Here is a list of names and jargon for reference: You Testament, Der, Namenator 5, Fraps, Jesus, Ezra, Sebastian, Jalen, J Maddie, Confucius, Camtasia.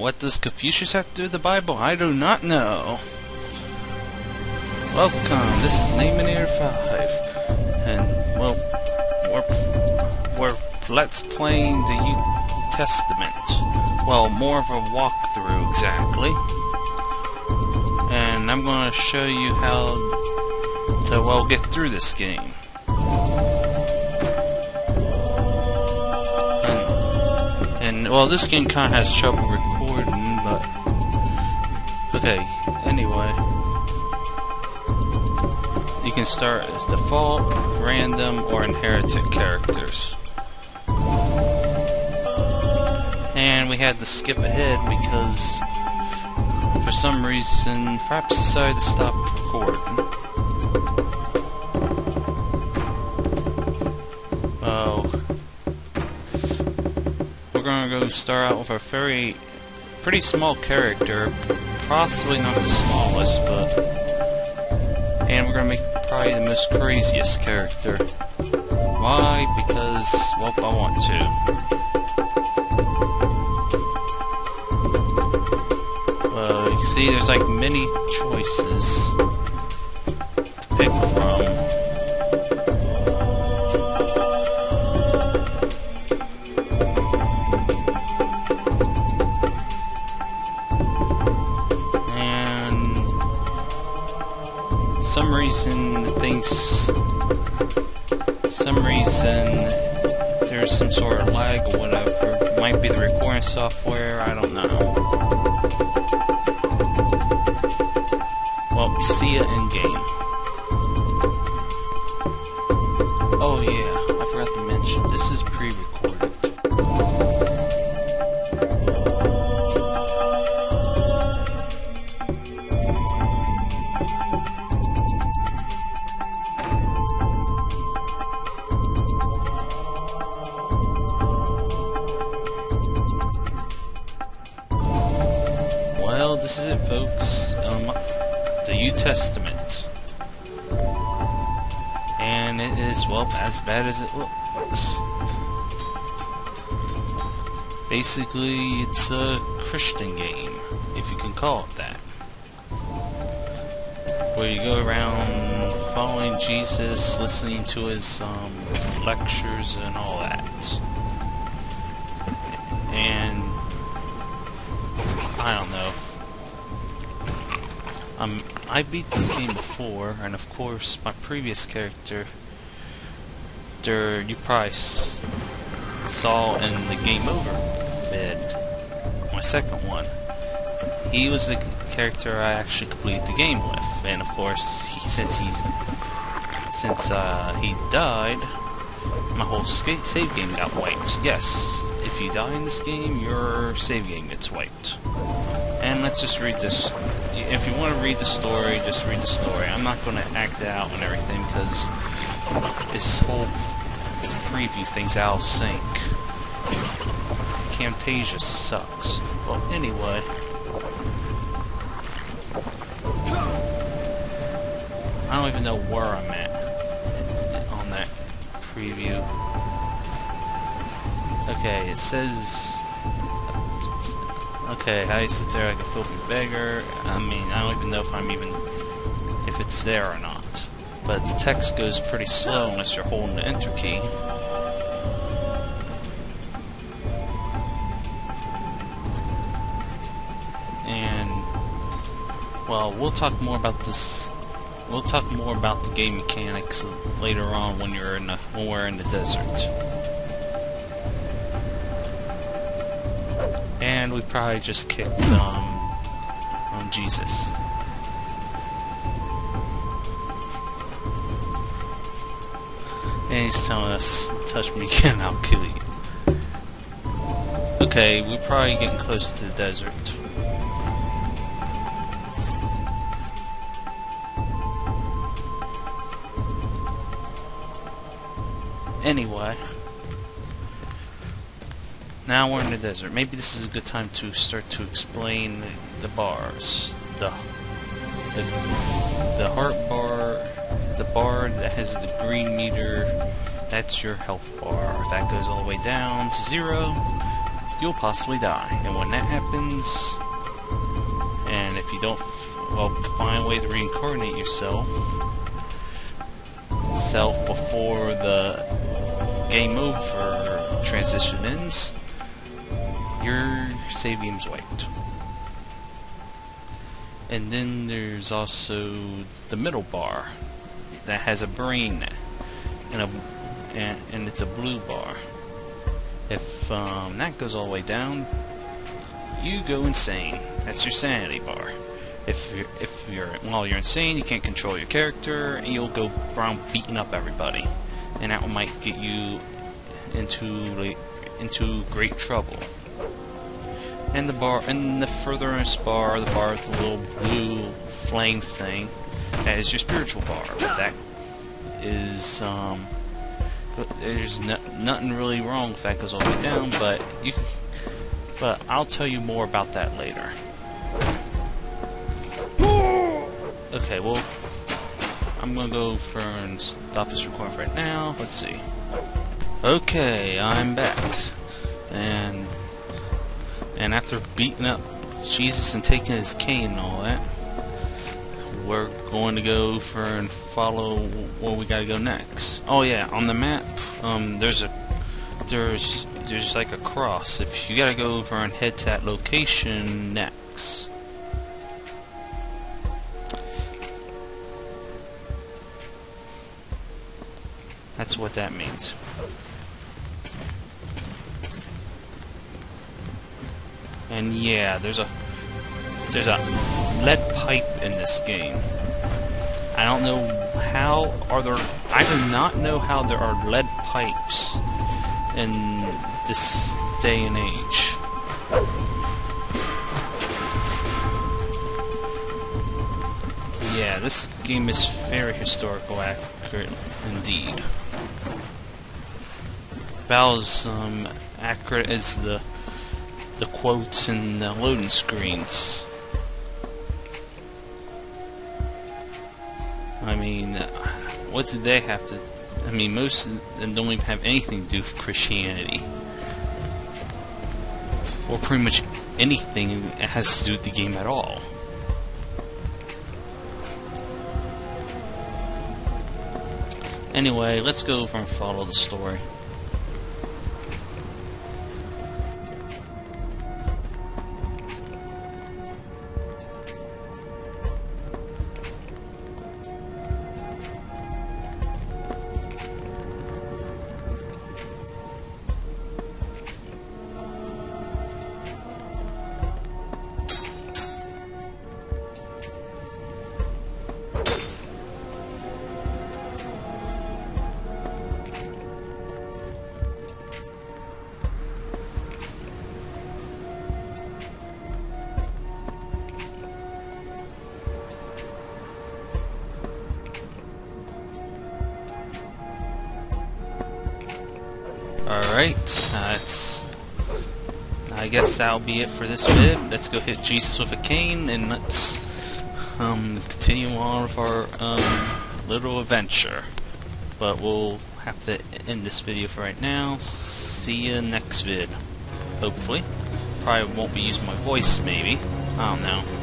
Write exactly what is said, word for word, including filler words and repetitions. What does Confucius have to do with the Bible? I do not know. Welcome, this is Namenator five, and, well, we're, we're let's playing the You Testament. Well, more of a walkthrough, exactly. And I'm going to show you how to, well, get through this game. And, and well, this game kind of has trouble recording, but, okay, anyway. You can start as default, random, or inherited characters. And we had to skip ahead because for some reason Fraps decided to stop recording. Oh. We're gonna go start out with a very pretty small character, possibly not the smallest, but and we're gonna make probably the most craziest character. Why? Because, well, I want to. Uh, you can see there's like many choices to pick from. And some reason things some reason there's some sort of lag or whatever. It might be the recording software, I don't know. Well, see ya in game. Oh yeah, I forgot to mention this is pre-recorded. Well, this is it, folks. Um, the You Testament, and it is, well, as bad as it looks. Basically, it's a Christian game, if you can call it that, where you go around following Jesus, listening to his um, lectures, and all that. And I don't know. Um, I beat this game before, and of course, my previous character, Der, you probably saw in the Game Over vid, my second one. He was the character I actually completed the game with, and of course, he, since he's since uh, he died, my whole save game got wiped. Yes, if you die in this game, your save game gets wiped. And let's just read this. If you want to read the story, just read the story. I'm not going to act it out and everything because this whole preview thing's out of sync. Camtasia sucks. Well, anyway. I don't even know where I'm at on that preview. Okay, it says... Okay, I sit there like a filthy beggar. I mean, I don't even know if I'm even... if it's there or not. But the text goes pretty slow unless you're holding the enter key. And... well, we'll talk more about this... We'll talk more about the game mechanics later on when you're in the... when we're in the desert. And we probably just kicked um, on Jesus. And he's telling us, touch me again, I'll kill you. Okay, we're probably getting close to the desert. Anyway. Now we're in the desert. Maybe this is a good time to start to explain the, the bars. The, the the heart bar, the bar that has the green meter, that's your health bar. That goes all the way down to zero, you'll possibly die. And when that happens, and if you don't, well, find a way to reincarnate yourself self before the game over transition ends, your save game's wiped. And then there's also the middle bar that has a brain and a and, and it's a blue bar. If um, that goes all the way down, you go insane. That's your sanity bar. If you're, if you're while you're insane, you can't control your character, and you'll go around beating up everybody, and that might get you into into great trouble. And the bar, and the furthest bar, the bar with the little blue flame thing, that is your spiritual bar. But that is, um, there's no, nothing really wrong if that goes all the way down. But you, but I'll tell you more about that later. Okay, well, I'm gonna go for and stop this recording right now. Let's see. Okay, I'm back, and. And after beating up Jesus and taking his cane and all that, we're going to go for and follow where we gotta go next. Oh yeah, on the map, um, there's a there's there's like a cross. If you gotta go over and head to that location next. That's what that means. And yeah, there's a there's a lead pipe in this game. I don't know how are there. I do not know how there are lead pipes in this day and age. Yeah, this game is very historical accurate indeed. About as um, accurate as the. the quotes and the loading screens. I mean, what did they have to... I mean, most of them don't even have anything to do with Christianity. Or pretty much anything that has to do with the game at all. Anyway, let's go over and follow the story. Alright, uh, it's, I guess that'll be it for this vid. Let's go hit Jesus with a cane and let's um, continue on with our um, little adventure. But we'll have to end this video for right now. See you next vid. Hopefully. Probably won't be using my voice, maybe. I don't know.